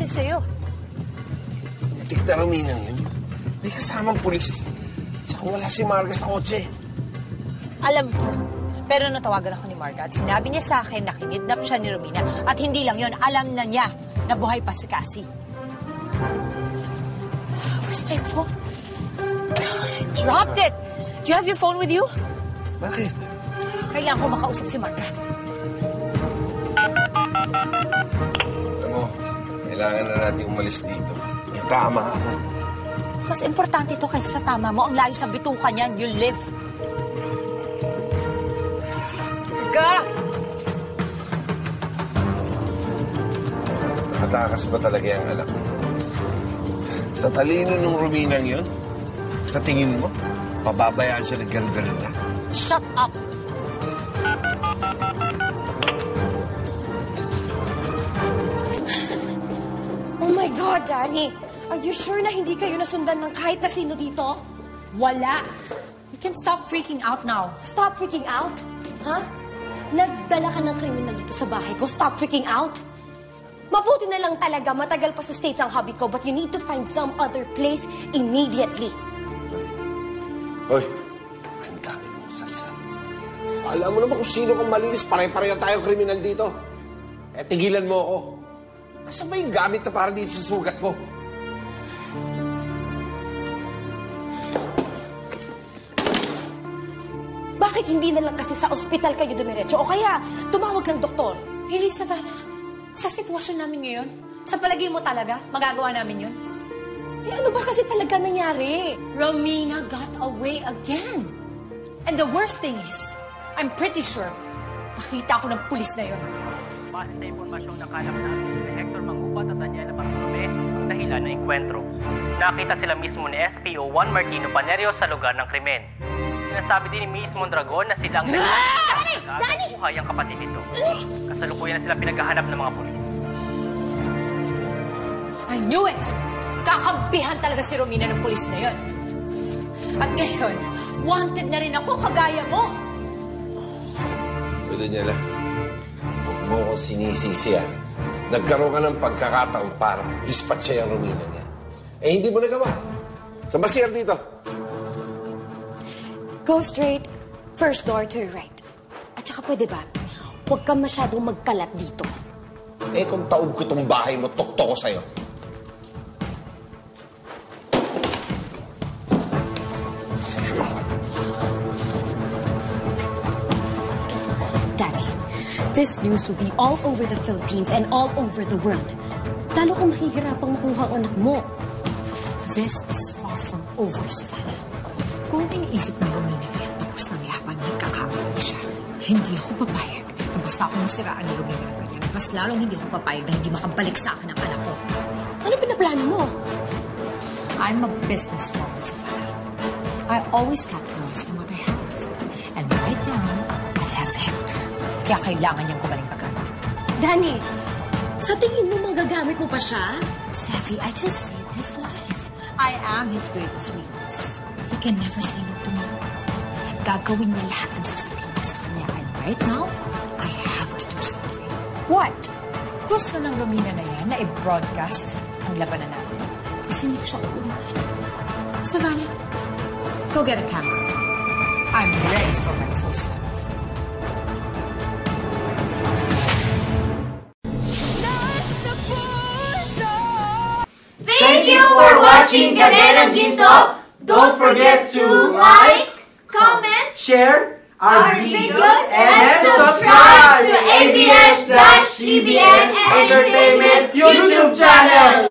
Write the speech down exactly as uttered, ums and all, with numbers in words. nangyari sa'yo? Tik na Rominang yun. May kasamang pulis. Tsaka wala si Marga sa kotse. Alam ko. Pero natawagan ako ni Marga at sinabi niya sa akin na kinidnap siya ni Romina. At hindi lang yon, alam na niya na buhay pa si Cassie. Where's my phone? God, I dropped it! Do you have your phone with you? Bakit? Kailangan ko makausap si Marga. Alam mo, kailangan na natin umalis dito. Yung tama ako. Mas importante ito kaysa sa tama mo. Ang layo sa bituka niyan, you live. Ka! Nakatakas ba talaga yung anak mo? Sa talino ng Rominang yun, sa tingin mo, pababayaan siya ng ganun-ganun lang. Shut up! Oh my God, Danny! Are you sure na hindi kayo nasundan ng kahit na sino dito? Wala! You can stop freaking out now. Stop freaking out? Huh? Nagdala ka ng kriminal dito sa bahay ko. Stop freaking out! Mabuti na lang talaga. Matagal pa sa States ang hobby ko, but you need to find some other place immediately. Hoy! Ang dami mong salsa. Alam mo naman kung sino kang malinis. Pare-pareho tayong kriminal dito. Eh, tigilan mo ako. Asan ba yung gamit na para dito sa sugat ko? Hindi na lang kasi sa ospital kayo dumiretso o kaya tumawag ng doktor. Really, Savannah? Sa sitwasyon namin ngayon? Sa palagay mo talaga, magagawa namin yun? Eh, ano ba kasi talaga nangyari? Romina got away again. And the worst thing is, I'm pretty sure, nakita ako ng pulis na yun. Base sa impormasyong nakalap namin, si Hector Mangupat at Daniela Bartolome ang dahilan ng enkwentro. Nakita sila mismo ni S P O one Martino Panerio sa lugar ng krimen. Sinasabi din ni miz Mondragon na silang nagkakasagag buhay ang kapatid nito. Kasalukuyan na sila pinaghahanap ng mga pulis. I knew it! Kakampihan talaga si Romina ng pulis na yon. At ngayon, wanted na rin ako kagaya mo. Pwede niya lang. Huwag mo akong sinisisi yan. Nagkaroon ka ng pagkakataon para dispatcha yung Romina niya. Eh, hindi mo nagawa. So, basir dito. Go straight, first door to your right. At saka pwede ba, huwag kang masyadong magkalat dito. Eh, kung taob ko itong bahay mo, tukto ko sa'yo. Danny, this news will be all over the Philippines and all over the world. Lalo kong mahihirapang makuha ang anak mo. This is far from over, Savannah. Kung iniisip na Romina yan, tapos ng laban, nagkakamali siya. Hindi ako papayag na basta ako masiraan ni Romina ng ganyan. Mas lalong hindi ako papayag na hindi makabalik sa akin ang anak ko. Ano pinaplano mo? I'm a businesswoman, Savannah. I always capitalize on what I have. And right now, I have Hector. Kaya kailangan niyang gumaling agad. Danny, sa tingin mo magagamit mo pa siya? Savvy, I just saved his life. I am his greatest weakness. He can never say no to me. Gagawin niya lahat ng sasabihin ko sa kanya. And right now, I have to do something. What? Gusto ng Romina na yan na i-broadcast ang labanan namin. Kasi hindi ko siya uuluhan. Savannah, go get a camera. I'm ready for my close-up. Thank you for watching Kadenang Ginto! Don't forget to like, comment, share our, our videos, videos and subscribe to A B S C B N Entertainment YouTube channel.